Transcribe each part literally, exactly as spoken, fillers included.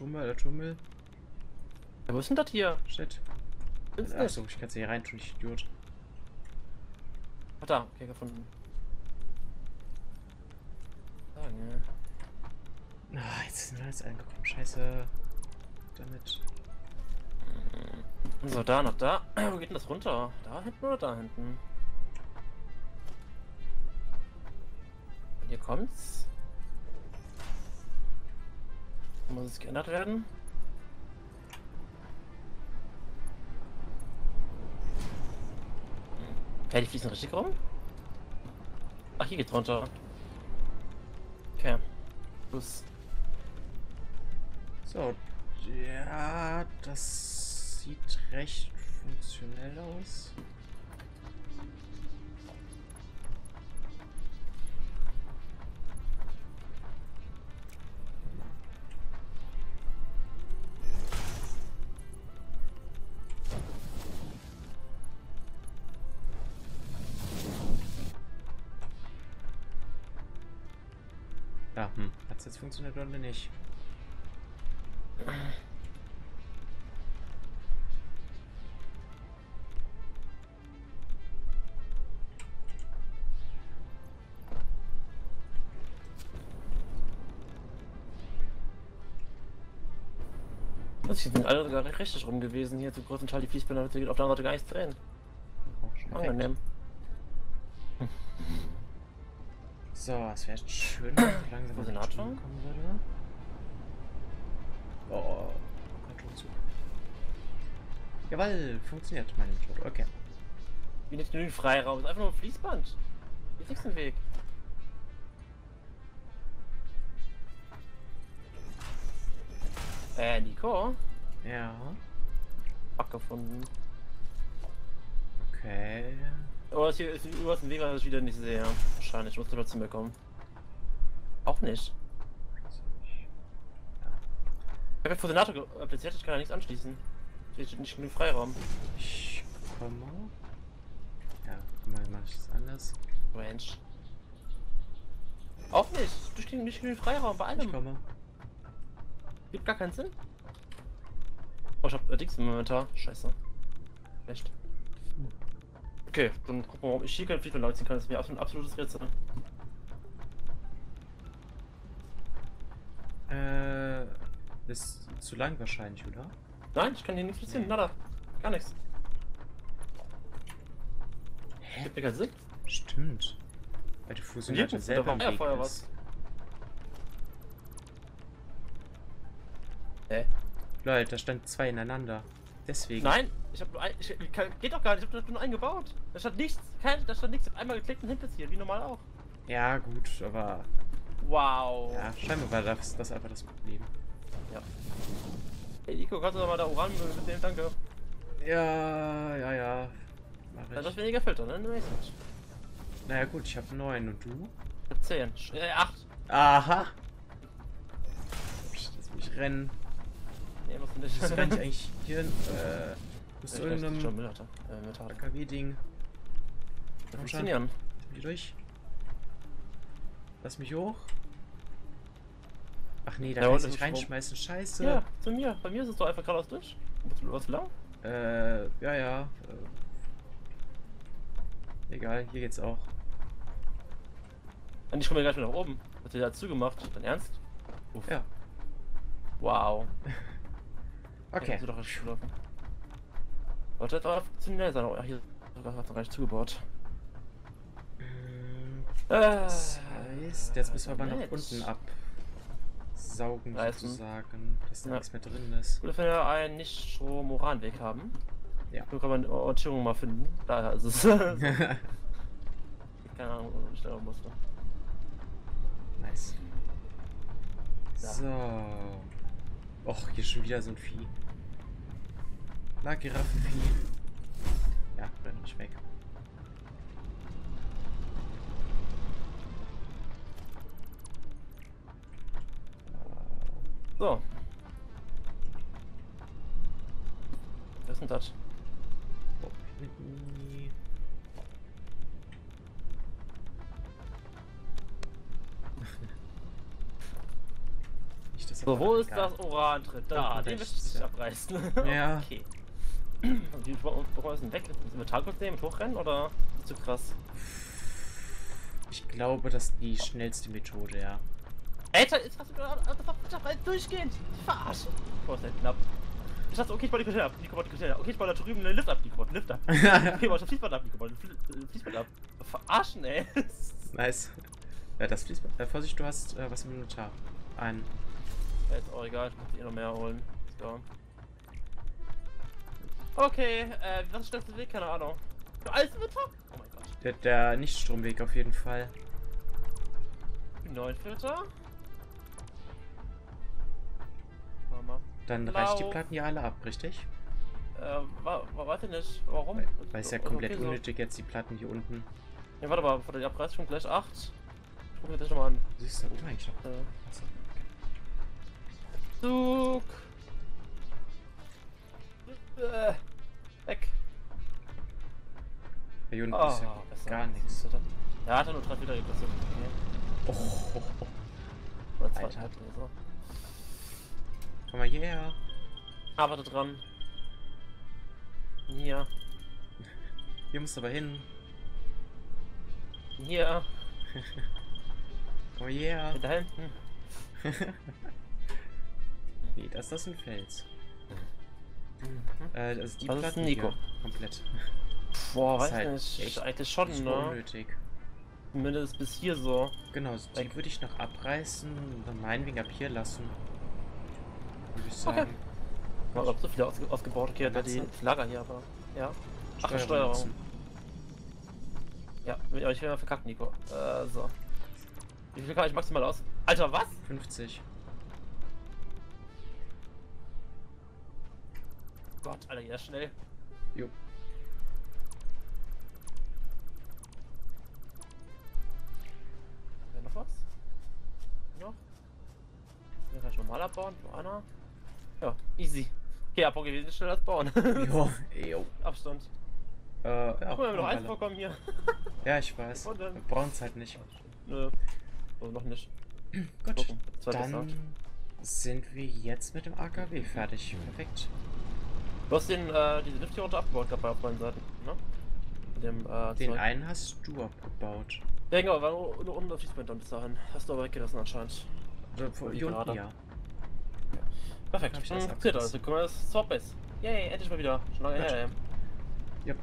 Dschungel, der Dschungel. Ja, wo ist denn das hier? Shit. Achso, ich kann es hier rein tun, ich Idiot. Ach da, okay, gefunden. Ah, ne. Ah, jetzt ist mir alles angekommen, scheiße. Damit. So, da noch da. Wo geht denn das runter? Da hinten oder da hinten? Hier kommt's. Muss es geändert werden? Hä, die fließen richtig rum? Ach, hier geht's runter. Okay. Plus. So. Ja, das sieht recht funktionell aus. Ja, hm. Hat es jetzt funktioniert oder nicht? Sie sind alle sogar richtig rum gewesen hier, zum großen Teil die Fließbänder geht auf der anderen Seite gar nichts drehen. Oh, angenehm. So, es wäre schön, wenn langsam ein Senator kommen würde. Oh, Control zu. Jawohl, funktioniert meine Methode, okay. Wie nicht genügend Freiraum, ist einfach nur ein Fließband. Hier ist nichts im Weg. Äh, Nico? Ja. Abgefunden. Okay. Oh, das hier ist die Uhr aus dem Weg, weil ich wieder nicht sehe. Wahrscheinlich, ich muss trotzdem bekommen. Auch nicht. Ich habe ja vor Senator appliziert, ich kann ja nichts anschließen. Ich steht nicht genug Freiraum. Ich komme. Ja, mal mach ich es anders. Ranch. Auch nicht. Du stehst nicht genug Freiraum bei allem. Ich komme. Gibt gar keinen Sinn. Oh, ich hab äh, Dings im Inventar. Scheiße. Echt. Okay, dann gucken wir, warum ich hier kein Fließband lang ziehen kann. Das ist mir ein absolutes Rätsel. Äh. Ist zu lang wahrscheinlich, oder? Nein, ich kann hier nichts ziehen. Nee. Nada. Gar nichts. Hä? Gibt mir keinen Sinn? Stimmt. Weil die fusioniert ja selber. Da war ja vorher was. Hä? Leute, da standen zwei ineinander. Deswegen. Nein, ich hab nur ein. Ich, ich kann, geht doch gar nicht, ich hab nur einen gebaut. Da stand nichts. Kein, da stand nichts. Ich hab einmal geklickt und hinplatziert, wie normal auch. Ja, gut, aber. Wow. Ja, scheinbar war das, das einfach das Problem. Ja. Hey, Nico, kannst du nochmal da Uran mitnehmen? Danke. Ja, ja, ja. Mach ich. Da hast du weniger Filter, ne? Nimm's nicht. Naja, gut, ich hab neun und du? Ich hab zehn. Äh, acht. Aha. Jetzt muss ich rennen. Nee, musst du nicht. Das rennt eigentlich hier. Äh, musst du irgendeinem A K W-Ding. Funktionieren. Geh durch. Lass mich hoch. Ach nee, da kannst du nicht reinschmeißen. Scheiße. Ja, zu mir. Bei mir ist es doch einfach geradeaus durch. Bist du was lang? Äh, ja, ja. Äh, egal, hier geht's auch. Und ich komme ja gleich wieder nach oben. Hat der da zugemacht? Dein Ernst? Uff. Ja. Wow. Okay. Ja, doch gelaufen. Warte, das war funktionell sein. Ach, hier hat noch gar nicht zugebaut. Das heißt, jetzt müssen wir aber nach unten absaugen, sozusagen, dass da ja nichts mehr drin ist. Oder wenn wir einen Nicht-Strom-Uran-Weg haben. Ja. Da kann man eine Orientierung mal finden. Daher ist es. Keine Ahnung, wo ich da musste. Nice. Da. So. Och, hier schon wieder so ein Vieh. Na, Giraffenvieh. Ja, renn nicht weg. So. Was ist denn das? Oh, hinten. So, wo ist das Orantritt? Da, den müsste ich abreißen. Ja. Okay. Und die müssen weg. Müssen wir Tarkus nehmen, hochrennen oder ist zu krass? Ich glaube, das ist die schnellste Methode, ja. Ey, jetzt hast du durchgehend! Verarschen! Boah, ist halt knapp. Ich dachte, okay, ich baue die Container ab, die Container, die Container. Okay, ich baue da drüben einen Lift ab, die Container, Lift ab. Okay, ich baue das Fließband ab, die Container, Fließband ab. Verarschen, ey! Nice. Ja, das Fließband. Ja, Vorsicht, du hast äh, was im Inventar. Einen. Ja, ist auch egal, ich muss eh noch mehr holen. So. Okay, äh, was ist das für ein Weg? Keine Ahnung. Alles im Inventar? Oh mein Gott. Der, der Nicht-Stromweg auf jeden Fall. Neuen Filter. Dann reicht die Platten ja alle ab, richtig? Äh, wa wa warte nicht, warum? Weil, weil es ja komplett okay, unnötig so. Jetzt die Platten hier unten. Ja, warte mal, vor der Abreißung gleich acht. Ich guck mir das nochmal an. Siehst du, da oben eigentlich noch. Äh. Zug! Äh, weg! Hier unten oh, ist ja gar nichts. Ja, hat er nur drei Meter gepasst. Oh, oh, oh. Oder zwei, Alter. Halt oder so. Komm mal hierher. Arbeite dran. Hier. Hier musst du aber hin. Hier. Komm mal hierher. Da hinten. Nee, das, das ist ein Fels. Mhm. Äh, das ist die das Platten ist Nico. Hier. Komplett. Boah, das weiß halt nicht. Echt eigentlich schon, ne? Unnötig. Mindestens bis hier so. Genau, so die würde ich noch abreißen und dann meinetwegen ab hier lassen. Würde ich sagen. Okay. War doch so viele ausge ausgebaut. Okay, da die Lager hier, aber. Ja. Ach, Steuerung. Steuerung. Ja, aber ich will mal verkacken, Nico. Äh, so. Wie viel kann ich maximal aus? Alter, was? fünfzig. Gott, Alter, ja schnell. Jo. Noch was? Noch? Hier kann ich normal abbauen, nur einer. Ja, easy. Okay, Abbau gewesen, schnell das bauen. Jo, jo. Abstand. Äh, ja. Guck mal, wir haben noch eins vorkommen hier. Ja, ich weiß. Wir brauchen es halt nicht. Nö. Oh, noch nicht. Gut, dann sind wir jetzt mit dem A K W fertig. Perfekt. Du hast den, äh, diese Lift hier runter abgebaut, glaube ich, auf beiden Seiten, ne? Mit dem, äh, den Zeug. Einen hast du abgebaut. Ja, genau, war nur, nur unten auf Fließband dann bis dahin. Hast du aber weggelassen anscheinend. Also, vor hier unten, ja. Perfekt, hab ich das abgebaut. Also, guck mal, das ist Swapbase. Yay, endlich mal wieder. Schon lange her, ey. Ja.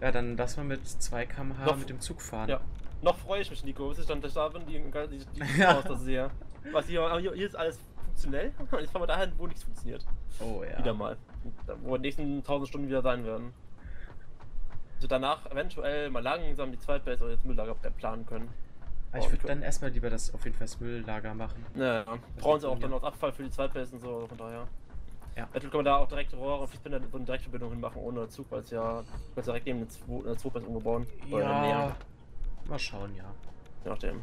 Ja, dann lass mal mit zwei Kilometer pro Stunde noch mit dem Zug fahren. Ja. Noch freue ich mich, Nico, bis ich dann da bin, die, die, die ja. Aus, das sehe. Was hier, hier ist alles funktionell. Jetzt fahren wir dahin, wo nichts funktioniert. Oh ja. Wieder mal. Wo die nächsten tausend Stunden wieder sein werden. Also danach eventuell mal langsam die Zweitbase oder das Mülllager planen können. Ah, ich würde dann erstmal lieber das auf jeden Fall das Mülllager machen. Ja, ja. Brauchen sie auch dann aus Abfall für die Zweitbase und so, von daher. Ja. Natürlich kann man da auch direkt Rohre und Fließbänder so eine Direktverbindung hinmachen ohne Zug, weil es ja direkt neben der Zweitbase umgebaut oder ja. Mal schauen, ja. Je nachdem.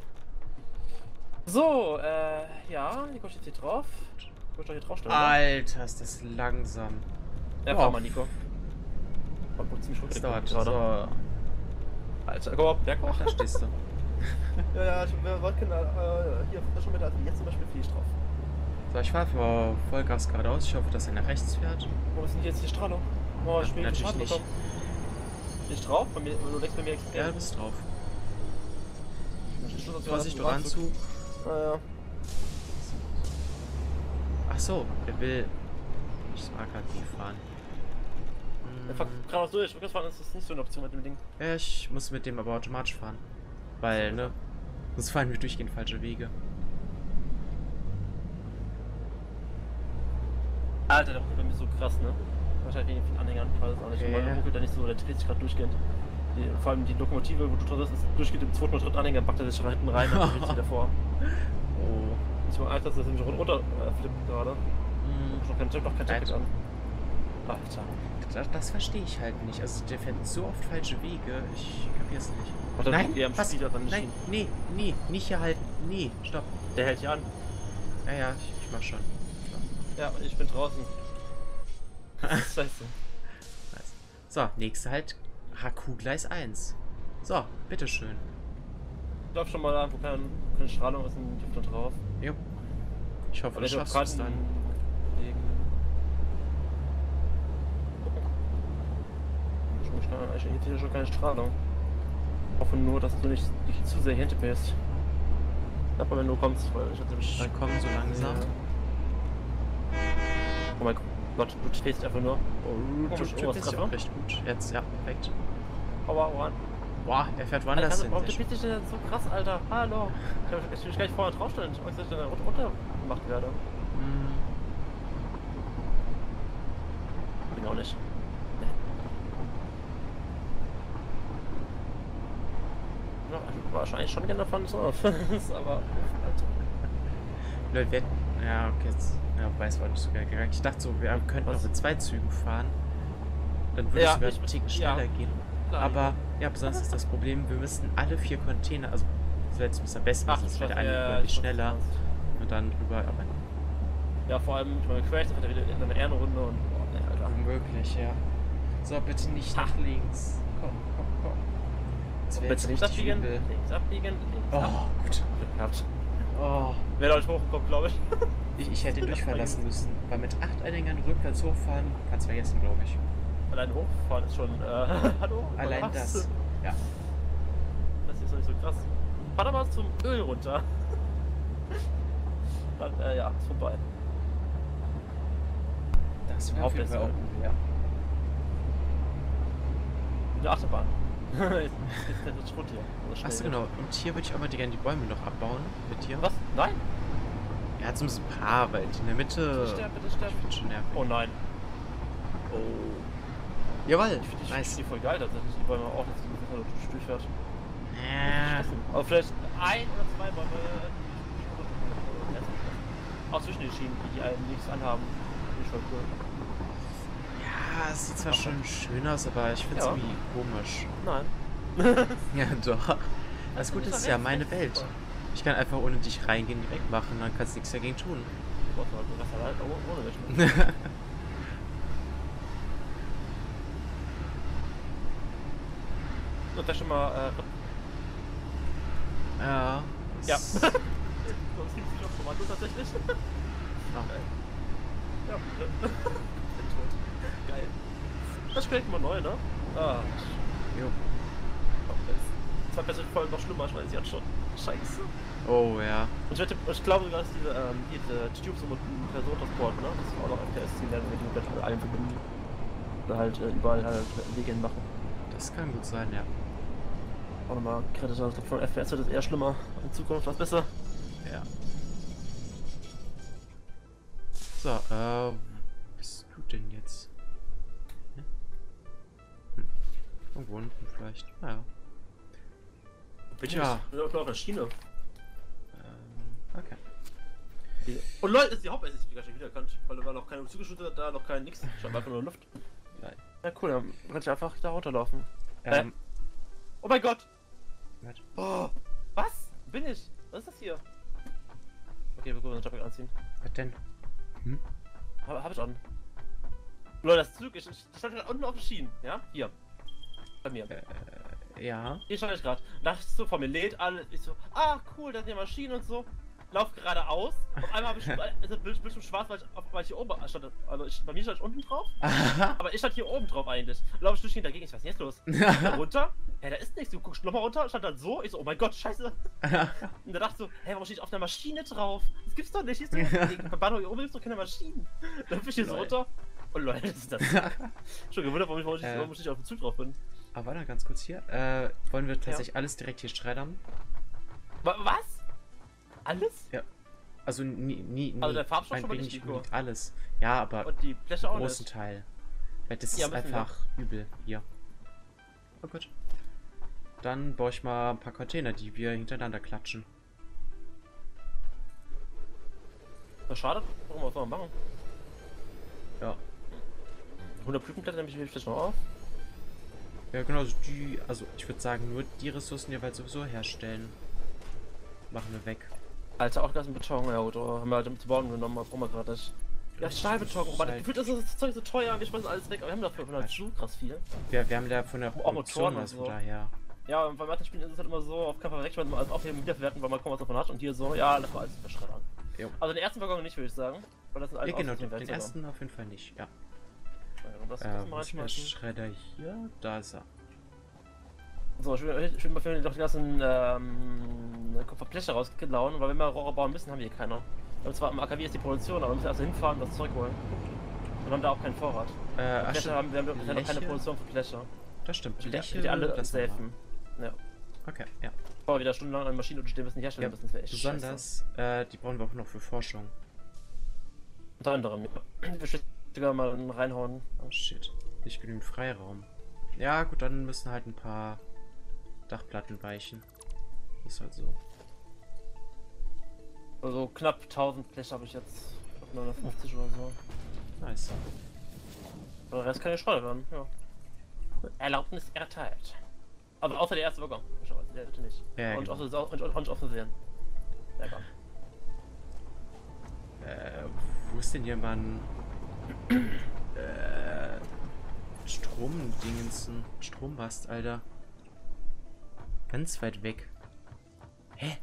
So, äh, ja, Nico steht hier drauf. Ich doch hier drauf stellen, Alter, ist das langsam. Ja, fahr mal, Nico. Das dauert so. Alter, komm mal, berghoch. Da stehst du. Ja, ja, ich wollte äh, hier schon mit, also jetzt zum Beispiel fliege ich drauf. So, ich fahre vor Vollgas geradeaus. Ich hoffe, dass er nach rechts fährt. Wo ist denn jetzt die Strahlung? Oh, ich bin ja, natürlich nicht. Bin ich drauf? Bei mir, du denkst bei mir explodiert. Ja, du bist drauf. Vorsicht, Oranzug. Ah, ja. Ach so, der will nicht zum A K T fahren. Der fährt geradeaus durch. Rückwärts fahren ist nicht so eine Option mit dem Ding. Ja, ich muss mit dem aber automatisch fahren. Weil, ne? Sonst fallen wir durchgehend falsche Wege. Alter, der ruckelt bei mir so krass, ne? Wahrscheinlich wegen vielen Anhängern, ich weiß es auch nicht. Der ruckelt da nicht so, der dreht sich gerade durchgehend. Die, vor allem die Lokomotive, wo du drin bist, ist durchgehend im zweiten oder dritten Anhänger, packt er sich da hinten rein, dann dreht sich davor. Oh. Ich war Angst, dass er sich runter flippt gerade. Ich hab noch kein Jacket an. Alter. Das, das verstehe ich halt nicht. Also der fährt so oft falsche Wege. Ich kapier's nicht. Ach, dann nein, am was? Dann nicht nein, hin. Nee, nee, nicht hier halten. Nee, stopp. Der hält hier an. Ja, ja, ich, ich mach schon. Ja, ich bin draußen. Scheiße. Nice. So, nächste halt H Q Gleis eins. So, bitteschön. Ich glaub schon mal da, wo keine, keine Strahlung ist, und die da drauf. Jo. Ich hoffe, das schaffst du es dann. Ich hätte hier schon keine Strahlung. Ich hoffe nur, dass du nicht, nicht zu sehr hinter mir bist. Aber wenn du kommst, weil ich hatte mich... Dann komm so langsam. Ja. Oh mein Gott, du stehst einfach nur. Oh, du stehst ja auch recht gut. Jetzt, ja, perfekt. Aua, aua. Boah, er fährt woanders hin. Warum spielt dich denn so krass, Alter? Hallo. Ich hab mich gleich vorher draufstellen, als ich dann runter gemacht werde. Hm. Bin auch nicht. Wahrscheinlich schon gerne davon so auf. Aber. Leute, wir hätten. Ja, okay, jetzt. Ja, weiß, war nicht so geil gegangen. Ich dachte so, wir könnten auch mit zwei Zügen fahren. Dann würde es sogar einen Ticken schneller gehen. Aber, ja, besonders ist das Problem, wir müssten alle vier Container, also, vielleicht müssen wir am besten, sonst wäre der eine deutlich schneller. Und dann drüber. Ja, vor allem, ich meine, Crash, das wird wieder in einer Ehrenrunde und. Unmöglich, ja. So, bitte nicht nach links. Komm, komm, komm. Jetzt wird es richtig übel. Links abbiegen, links abbiegen. Oh, gut. Gehabt. Oh. Wer da nicht hochkommt, glaube ich. ich. Ich hätte ihn durchfahren lassen müssen. Weil mit acht Anhängern rückwärts hochfahren, kannst du vergessen, glaube ich. Allein hochfahren ist schon. Äh, hallo? Allein das. Ja. Das ist doch nicht so krass. Fahr doch mal zum Öl runter. Dann, äh, ja, ist vorbei. Das wäre auf jeden Fall auch gut, ja. In der Achterbahn. Jetzt rot hier. Achso, genau. Und hier würde ich auch mal gerne die Bäume noch abbauen. Mit dir. Was? Nein? Er hat zumindest ein paar, weil in der Mitte. Ich sterbe, bitte sterbe. Ich bin schon nervig. Oh nein. Oh. Jawohl. Ich finde die nice. Voll geil, dass die Bäume auch jetzt so durch hat. Ja. Aber vielleicht ein oder zwei Bäume. Auch zwischen den Schienen, die die einen nichts anhaben. Finde ich schon cool. Ja, es sieht zwar okay. schon schön aus, aber ich finde es ja. irgendwie komisch. Nein. ja, doch. Das Gute ist ja meine Welt. Ich kann einfach ohne dich reingehen, direkt machen, dann kannst du nichts dagegen tun. ohne dich. So, das schon mal. Äh... Ja. Ja. Sonst gibt es noch Kommando tatsächlich. Ja. Geil. Das spielt mal neu, ne? Ah. Jo. Das war besser voll noch schlimmer, ich weiß jetzt schon. Scheiße. Oh ja. Und ich, hätte, ich glaube sogar, dass diese, ähm, diese Tubes und Personentransport, ne? Das ist auch noch F T S-Ziel, wenn die mit allen verbinden. Oder halt äh, überall halt Wege machen. Das kann gut sein, ja. Auch nochmal Kredit, von F T S wird es eher schlimmer. In Zukunft was besser. Ja. So, äh, was bist du denn jetzt? Irgendwo unten vielleicht. Naja. Bin ich ja. Ich bin auf der Schiene. Ähm, okay. Und Leute, ist die Hauptbase ist gar nicht wiedererkannt, weil da war noch keine zugeschüttet, da noch kein nix. Ich hab einfach nur Luft. Nein. Ja cool, dann kann ich einfach da runterlaufen. Ähm. Äh? Oh mein Gott! What? Oh, was? Bin ich? Was ist das hier? Okay, wir können den Job anziehen. Was denn? Hm? Hab, hab ich an. Leute, das Zug ist, das stand unten auf den Schienen, ja? Hier. Bei mir. Äh, ja. Hier stand ich gerade. Da dachte ich so, vor mir lädt alles. Ich so, ah cool, da sind ja Maschinen und so. Lauf geradeaus. Auf einmal habe ich also Bildschirm schwarz, weil ich, weil ich hier oben stand. Also ich, bei mir stand ich unten drauf. aber ich stand hier oben drauf eigentlich. Lauf ich durch hin dagegen. Ich weiß nicht, jetzt los. Da runter. Hey, da ist nichts. Du guckst nochmal runter. Ich stand dann so. Ich so, oh mein Gott, scheiße. und da dachte ich so, hey, warum stehe ich auf einer Maschine drauf? Das gibt's doch nicht. Hier ist doch, bei Bahnhof hier oben gibt's doch keine Maschinen. Dann hüpfe ich hier so runter. Oh Leute, das ist das. Schon gewundert, warum ich, warum ich nicht auf dem Zug drauf bin. Aber warte, ganz kurz hier. Äh, wollen wir tatsächlich ja. alles direkt hier schreddern? Was? Alles? Ja. Also nie, nie, nie. Also der Farbstoff schon mal nicht gut. Alles. Ja, aber und die Fläche auch großen nicht. Teil. Weil das ja, ist einfach wir. übel hier. Oh gut. Dann baue ich mal ein paar Container, die wir hintereinander klatschen. Na schade, warum was soll man machen? Ja. hundert Blütenblätter nehme ich mir vielleicht noch auf. Ja genau, also die, also ich würde sagen, nur die Ressourcen, die wir halt sowieso herstellen, machen wir weg. Also auch ganzen Beton, ja, oder haben wir halt mit zu bauen genommen, warum wir gerade nicht. Ja, Stahlbeton, aber das Gefühl, das ist das Zeug so teuer, wir schmeißen alles weg, aber wir haben dafür von der Schuh krass viel. Ja, wir haben da von der Produktion was so. daher. Ja, und bei manchen Spielen ist es halt immer so, auf Kampf weg, weil man alles aufheben, wiederverwerten, weil man kaum was davon hat und hier so, ja, das war alles verschreddern. Jo. Also den ersten Waggon nicht, würde ich sagen. Weil das sind alle ja, genau, den, den ersten auf jeden Fall nicht, ja. Das, das äh, was ist der Schredder hier? Da ist er. So, ich will, ich will mal für doch die ganzen ähm, Kupferbleche rausklauen, weil wenn wir Rohre bauen müssen, haben wir hier keiner. Und zwar im A K W ist die Produktion, aber wir müssen erst also hinfahren und das Zeug holen. Und haben da auch keinen Vorrat. Äh, Asche, haben, wir haben bisher noch keine Produktion für Bleche. Das stimmt, Bleche, die, die alle das helfen. Ja. Okay, ja. Boah, wieder stundenlang an Maschinen und müssen herstellen ja, müssen, das wäre echt besonders, äh, die brauchen wir auch noch für Forschung. Unter anderem, ja. Sogar mal reinhauen. Oh shit. Nicht genügend Freiraum. Ja gut, dann müssen halt ein paar Dachplatten weichen. Ist halt so. Also knapp tausend Bleche habe ich jetzt. neunhundertfünfzig oder so. Nice. Aber der Rest kann ja Schreiter werden, ja. Erlaubnis erteilt. Aber außer der erste Waggon. Der dritte nicht. Ja, und genau. Auch nicht offen sehen. Äh, wo ist denn jemand? äh, Stromdingensen. Strombast, Alter. Ganz weit weg. Hä?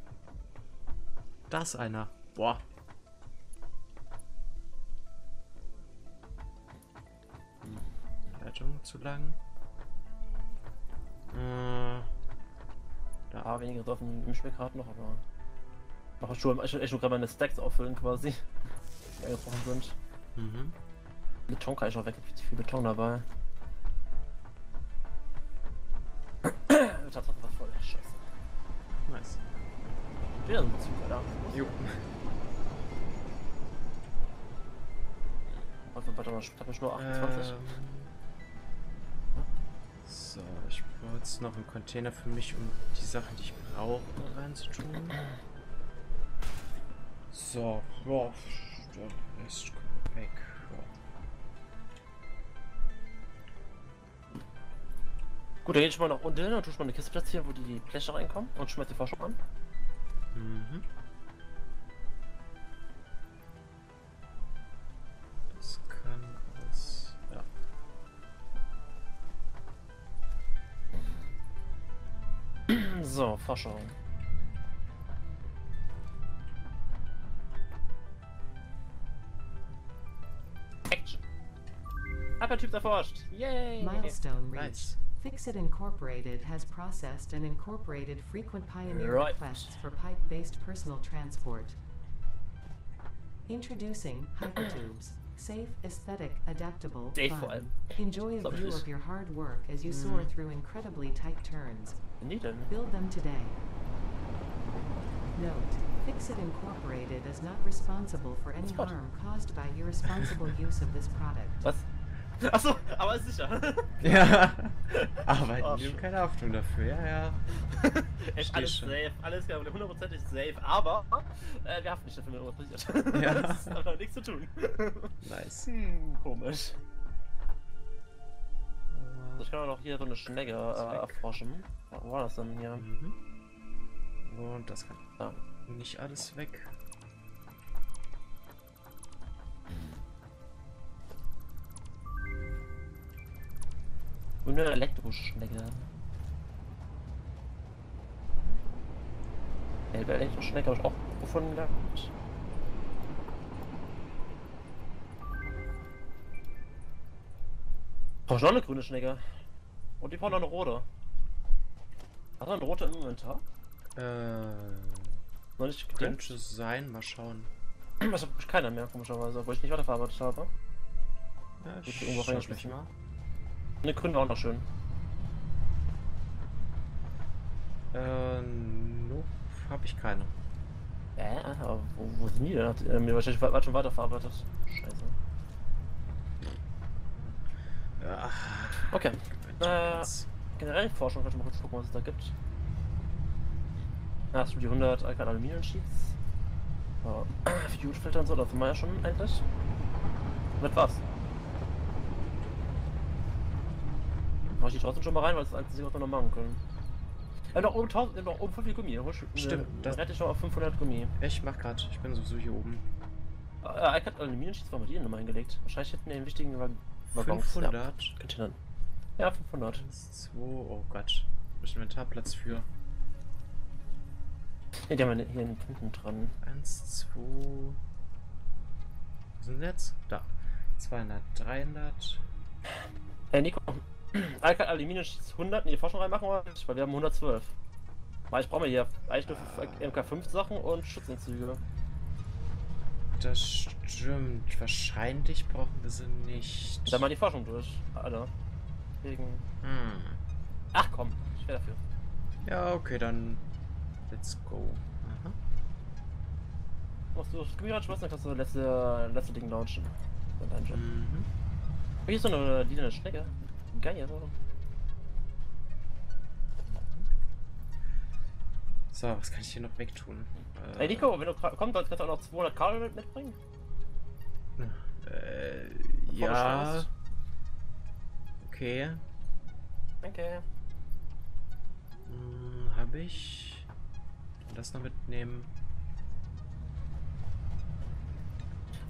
Da ist einer. Boah. Hm. Leitung zu lang. Äh. Da ah, weniger drauf im Schmeckrad noch, aber. Mach ich schon, schon, schon gerade meine Stacks auffüllen quasi. Die angebrochen sind. Mhm. Beton kann ich auch weg, viel, viel Beton dabei. Tatsache war voll, scheiße. Nice. Wieder so ein Zug, Alter. Jo. Warte mal, ich hab mich nur achtundzwanzig. Ähm. So, ich brauche jetzt noch einen Container für mich, um die Sachen, die ich brauche, reinzutun. So, boah, der Rest kommt weg. Gut, dann geh ich mal nach unten hin und tu schon mal eine Kiste platzieren, wo die Bleche reinkommen und schmeiß die Forschung an. Mhm. Das kann alles. Ja. So, Forschung. Action! Ackertyp erforscht! Yay! Milestone reached. Fixit Incorporated has processed and incorporated frequent pioneer right. requests for pipe-based personal transport. Introducing Hypertubes, safe, aesthetic, adaptable, fun. Enjoy a view of your hard work as you mm. soar through incredibly tight turns. Build them today. Note, Fixit Incorporated is not responsible for any harm caused by irresponsible use of this product. What? Achso, aber ist sicher. Ja. Aber oh, wir haben keine Haftung dafür, ja, ja. Echt alles schon. Safe, alles genau, hundertprozentig safe, aber äh, wir haften nicht dafür, wenn was passiert. Ja. Das hat damit nichts zu tun. Nice. Hm, komisch. So, ich kann auch noch hier so eine Schnecke äh, erforschen. Wo war das denn hier? Mhm. Und das kann ja. nicht alles weg. Und eine Elektroschnecke. Elbe Elektroschnecke habe ich auch gefunden gehabt. Brauche ich noch eine grüne Schnecke. Und die brauchen noch eine rote. Hat er eine rote im Inventar? Äh. Noch nicht gedimmt? Könnte sein, mal schauen. Ich habe keiner mehr, komischerweise, obwohl ich nicht weiterverarbeitet habe. Ja, ich bin irgendwo reingeschmissen. Eine grüne war auch noch schön. Äh, nope, hab ich keine. Äh, aber wo, wo sind die denn? Hat äh, mir wahrscheinlich weit, weit schon weiterverarbeitet. Scheiße. Ja. Okay. Äh, generell Forschung, kann ich mal kurz gucken, was es da gibt. Da hast du die hundert alkaline Aluminium-Sheets. Fuel-Filter und so, das haben wir ja schon eigentlich. Mit was? Mach ich die trotzdem schon mal rein, weil das ist das Einzige, was wir noch machen können. Wir haben noch oben tausend, wir haben noch oben fünfhundert Gummi. Stimmt, dann hätte ich noch auf fünfhundert Gummi. Ich mach grad, ich bin sowieso hier oben. Äh, ah, ich hab eine Minenschieß, warum haben wir die denn nochmal hingelegt? Wahrscheinlich hätten wir den wichtigen Waggons. fünfhundert? Containern. Ja, fünfhundert. eins, zwei, oh Gott. Ich hab Inventarplatz für. Ne, die haben wir hier in den Punkten dran. eins, zwei. Wo sind wir jetzt? Da. zweihundert, dreihundert. Hey Nico, Alcat Aluminium schießt hundert in die Forschung reinmachen, oder? Weil wir haben hundertzwölf. Weil ich brauche mir hier eigentlich nur M K fünf Sachen und Schutzentzüge. Das stimmt. Wahrscheinlich brauchen wir sie nicht. Dann mal die Forschung durch, Alter. Wegen. Hm. Ach komm, ich wäre dafür. Ja, okay, dann. Let's go. Aha. Machst du das Gemüse anschmeißen, dann kannst du das letzte, letzte Ding launchen. Mhm. Hier ist so eine lila Schnecke. Geil, oder? So, was kann ich hier noch wegtun? Hey Nico, äh, wenn du kommst, kannst du auch noch zweihundert Kabel mitbringen? Äh, Bevor ja. Okay. Danke. Hm, hab ich. Das noch mitnehmen.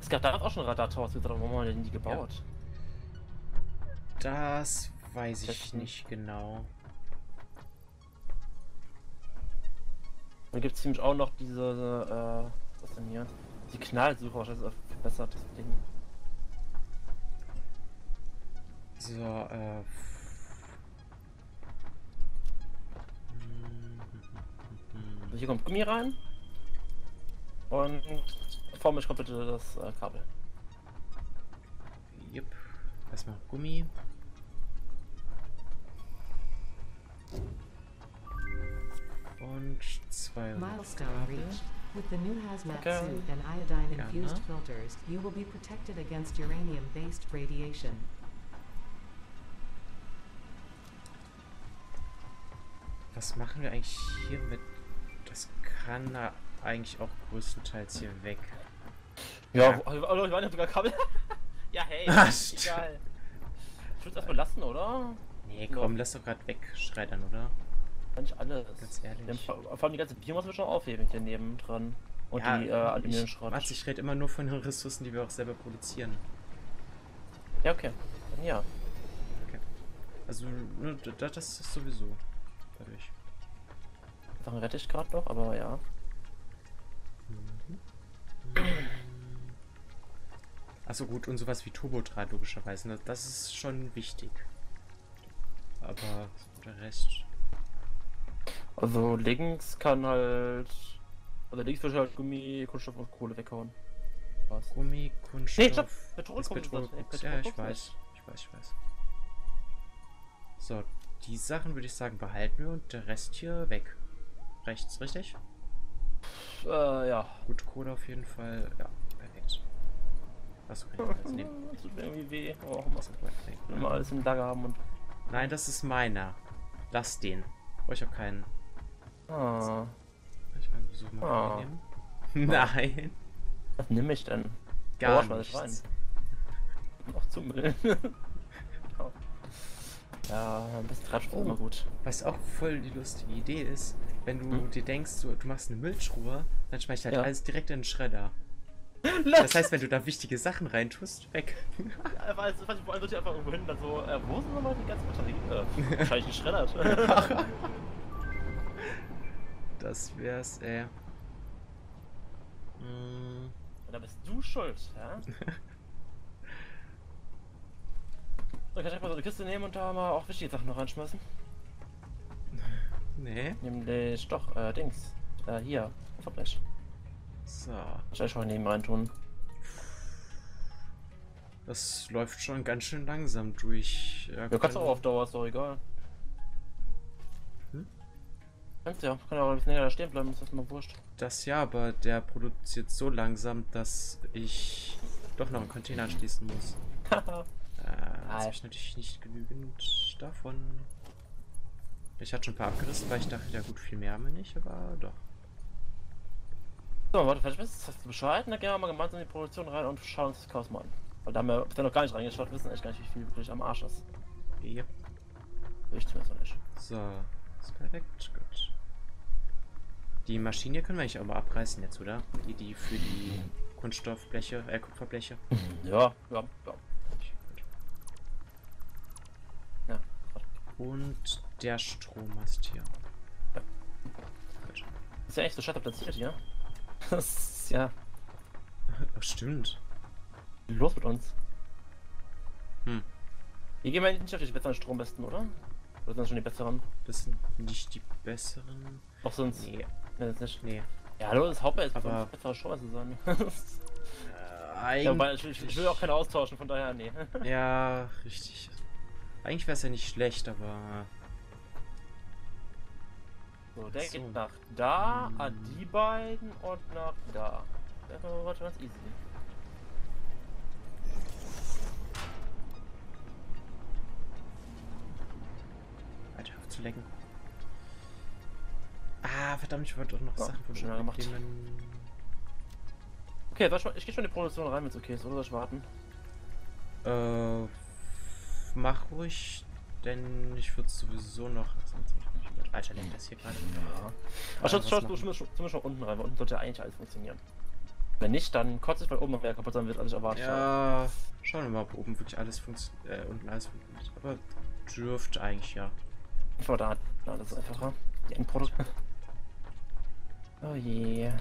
Es gab da auch schon Radartowers, warum haben wir denn die gebaut? Ja. Das weiß ich das nicht genau. Dann gibt es ziemlich auch noch diese, äh, was denn hier? Signalsuche, das ist verbessert, das Ding. So, äh. Also hier kommt Gummi rein. Und vor mich kommt bitte das äh, Kabel. Jupp. Erstmal Gummi. Und zwei. Milestone reached. With the new hazmat suit and iodine infused filters, you will be protected against uranium-based radiation. Was machen wir eigentlich hier mit? Das kann da eigentlich auch größtenteils hier weg. Ja, ja. Ich war nicht sogar Kabel. Ja, hey. Ach, egal. Ich würde es erstmal lassen, oder? Nee, komm, no. Lass doch gerade wegschreddern, oder? Nicht alles. Ganz ehrlich. Vor allem die ganze Biomasse müssen wir schon aufheben hier neben dran. Und ja, die äh, Aluminiumschrott. Mats, ich rede immer nur von den Ressourcen, die wir auch selber produzieren. Ja, okay. Dann ja. Okay. Also, das ist sowieso. Dadurch. Sachen rette ich gerade noch, aber ja. Mhm. Achso, gut, und sowas wie Turbodraht logischerweise. Ne? Das ist schon wichtig. Aber der Rest. Also links kann halt... Also links wird halt Gummi, Kunststoff und Kohle weghauen. Was? Gummi, Kunststoff... Nee, stopp! Petrolkoks. Ja, ich weiß. Ich weiß, ich weiß. So, die Sachen würde ich sagen behalten wir und der Rest hier weg. Rechts, richtig? Äh, ja. Gut, Kohle auf jeden Fall. Ja, perfekt. Was kann ich jetzt nehmen? Das tut mir irgendwie weh. Oh, was kann ich immer alles im Lager haben und... Nein, das ist meiner. Lass den. Oh, ich hab keinen. Ah. Kann ich meinen Besuch mal ah. nehmen? Nein. Was nehme ich denn? Gar oh, nichts. Rein. Auch zum Müll. Oh. Ja, ein bisschen Tratsch oh. ist immer gut. Was auch voll die lustige Idee ist, wenn du hm? dir denkst, du, du machst eine Mülltruhe, dann schmeißt du halt ja. alles direkt in den Schredder. Das heißt, wenn du da wichtige Sachen reintust, weg. Ja, weil ich vor allem durch einfach irgendwo hin, dann so, äh, wo sind nochmal die ganzen Batterien? Äh, wahrscheinlich geschreddert. Das wär's, ey. Mm. Da bist du schuld, ja? So, kann ich mal so eine Kiste nehmen und da mal auch wichtige Sachen noch reinschmeißen? Nee. Nämlich doch, äh, Dings. Äh, hier. Verblech. So. Ich schon nebenan tun. Das läuft schon ganz schön langsam durch. Ja, du kannst auch auf Dauer, ist doch egal. Hm? Kannst ja, kann auch ein bisschen länger da stehen bleiben, ist das mal wurscht. Das ja, aber der produziert so langsam, dass ich doch noch einen Container anschließen muss. Haha. äh, also ich natürlich nicht genügend davon. Ich hatte schon ein paar abgerissen, weil ich dachte, ja gut, viel mehr haben wir nicht, aber doch. So, warte, vielleicht bist du Bescheid, dann gehen wir mal gemeinsam in die Produktion rein und schauen uns das Chaos mal an. Weil da haben wir bisher noch gar nicht reingeschaut, wissen echt gar nicht, wie viel wirklich am Arsch ist. Ja. Ich zumindest noch nicht. So, ist perfekt, gut. Die Maschine hier können wir eigentlich auch mal abreißen jetzt, oder? Die, die für die Kunststoffbleche, äh, Kupferbleche. Ja, ja, ja. Ja, und der Strommast hier. ist ja echt so scheiße platziert hier. Das ist ja... Stimmt. Los mit uns. Hm. Hier gehen wir nicht auf die besseren Strombesten, oder? Oder sind das schon die besseren? Das sind nicht die besseren. Doch sonst? Nee. Nee, das nicht. Nee. Ja, hallo, das Hauptbett ist aber besserer Strom zu sein. äh, ja, wobei, ich, ich, ich will auch keine austauschen, von daher, nee. Ja, richtig. Eigentlich wäre es ja nicht schlecht, aber... So, der so. geht nach da, hm. an die beiden und nach da. Das war ganz easy. Zu lecken. Ah, verdammt, ich wollte doch noch ja, Sachen von schneller gemacht. Okay, ich gehe schon in die Produktion rein, wenn es okay ist, oder soll ich warten? Äh, mach ruhig, denn ich würde sowieso noch... Alter, lenkt das hier gerade. Ja. Aber schaut, schaut du zumindest schon unten rein, weil unten sollte ja eigentlich alles funktionieren. Wenn nicht, dann kotze ich, weil oben noch mehr kaputt sein wird, als ich erwartet habe. Ja, schauen wir mal, ob oben wirklich alles funktioniert, äh, unten alles funktioniert. Aber dürfte eigentlich, ja. Ich war da, da, das ist einfacher. Die Endprodukt. Oh je. Okay.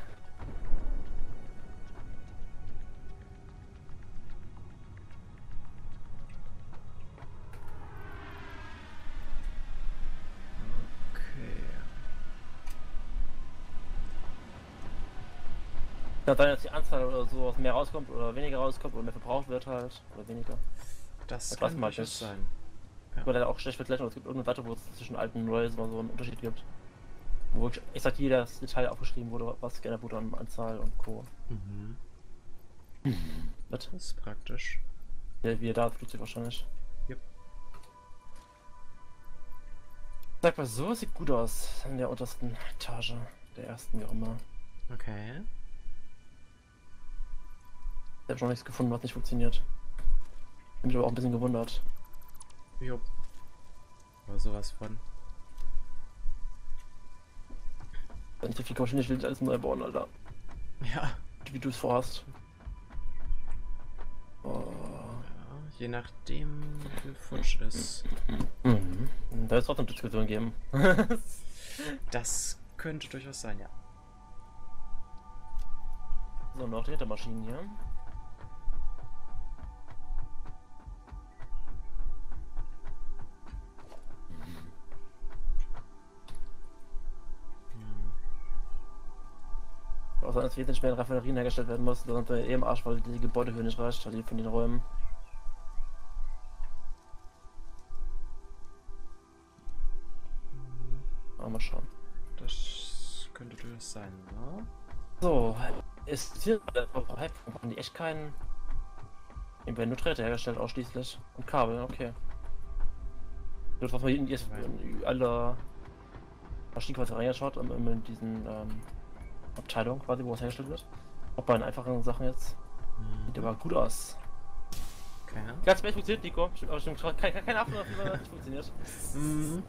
Ja, dann, dass die Anzahl oder so was mehr rauskommt oder weniger rauskommt oder mehr verbraucht wird halt. Oder weniger. Das, das kann durchaus sein. Ja. Weil er auch schlecht vergleichen, aber es gibt irgendeine Seite, wo es zwischen alten und neues mal so einen Unterschied gibt. Wo ich, ich sag, jedes Detail aufgeschrieben wurde, was geändert wurde an Anzahl und Co. Mhm. Mhm. Das ist praktisch. Ja, wie er da Flugzeug wahrscheinlich. Yep. Sag mal, so sieht gut aus in der untersten Etage, der ersten, wie auch immer. Okay. Ich hab schon nichts gefunden, was nicht funktioniert. Bin mich aber auch ein bisschen gewundert. Jo. Aber sowas von. Wenn ich viel wahrscheinlich will, ich alles neu bauen, Alter. Ja. Wie du es vorhast. Oh. Ja, je nachdem, wie futsch ist. Mhm. Da ist auch eine Diskussion geben. Das könnte durchaus sein, ja. So, noch die Hintermaschinen hier. Außer dass wesentlich mehr in Raffinerien hergestellt werden mussten, sonst wäre eh im Arsch, weil die Gebäudehöhe nicht reicht, also die von den Räumen. Aber mal schauen. Das könnte durchaus sein, ne? So, ist hier auf Halbpunkt, haben die echt keinen... Eben werden nur Drähte hergestellt ausschließlich. Und Kabel, okay. Das, was man hier in, in, in alle Maschinen quasi reingeschaut, in, in diesen... Ähm, Abteilung quasi, wo es hergestellt wird. Auch bei den einfachen Sachen jetzt. Mhm. Sieht aber gut aus. Okay. Ganz mehr funktioniert, Nico. Aber stimmt, keine Ahnung, wie man nicht funktioniert. Mhm.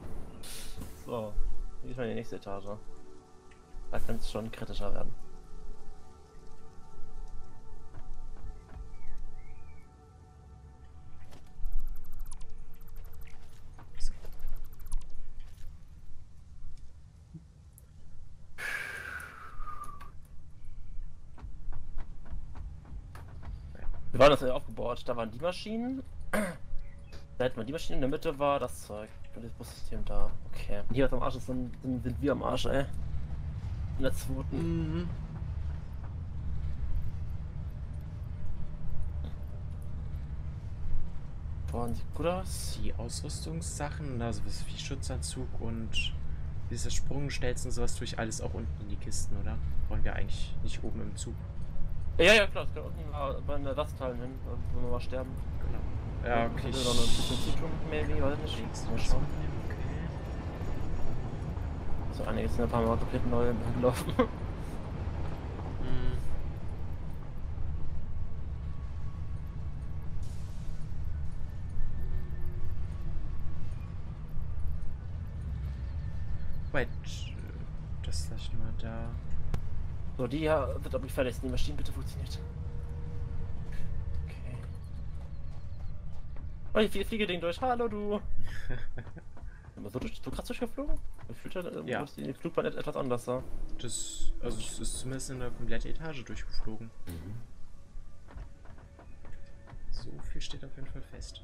So, dann geht mal in die nächste Etage. Da könnte es schon kritischer werden. Wir waren das ja aufgebaut, da waren die Maschinen. Da hätten wir die Maschinen, in der Mitte war das Zeug. Und das Bussystem da. Okay. Hier was am Arsch ist, sind, sind, sind wir am Arsch, ey. In der zweiten. Mhm. Boah, sieht gut aus. Die Ausrüstungssachen, also was wie Schutzanzug und dieses Sprungschnellsten und sowas tue ich alles auch unten in die Kisten, oder? Wollen wir eigentlich nicht oben im Zug. Ja, ja, klar, es kann unten bei den Ersatzteilen hin, wenn wir mal sterben. Genau. Ja, okay. Ich... Noch ein bisschen Zitronen, maybe, weiß nicht. Mal schauen. Okay. So, einiges sind ein paar Mal komplett neu im Hand laufen. Mhm. Wait, das lasse ich mal da. So, die hier wird aber nicht verlassen, die Maschine bitte funktioniert. Okay. Oh, ich fliege, fliege Ding durch. Hallo, du! So, du gerade durchgeflogen? Ich fühlte, ja. Dass die Flugbahn etwas anders sah. Das, also es ist zumindest in der kompletten Etage durchgeflogen. Mhm. So viel steht auf jeden Fall fest.